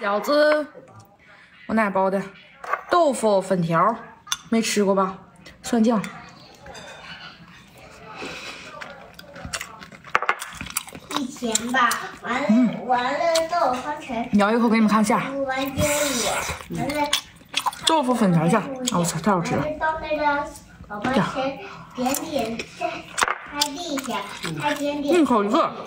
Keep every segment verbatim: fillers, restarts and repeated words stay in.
饺子我奶包的，豆腐粉条没吃过吧？蒜酱。 甜吧，完了、嗯、完了，豆腐方程。咬一口给你们看馅儿。完了，豆腐粉条馅儿，我操，太好吃了。到那个宝宝前点点在拍地下，拍点点。一口一个。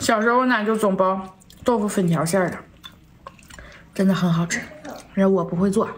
小时候我奶就总包豆腐粉条馅儿的，真的很好吃。然后我不会做。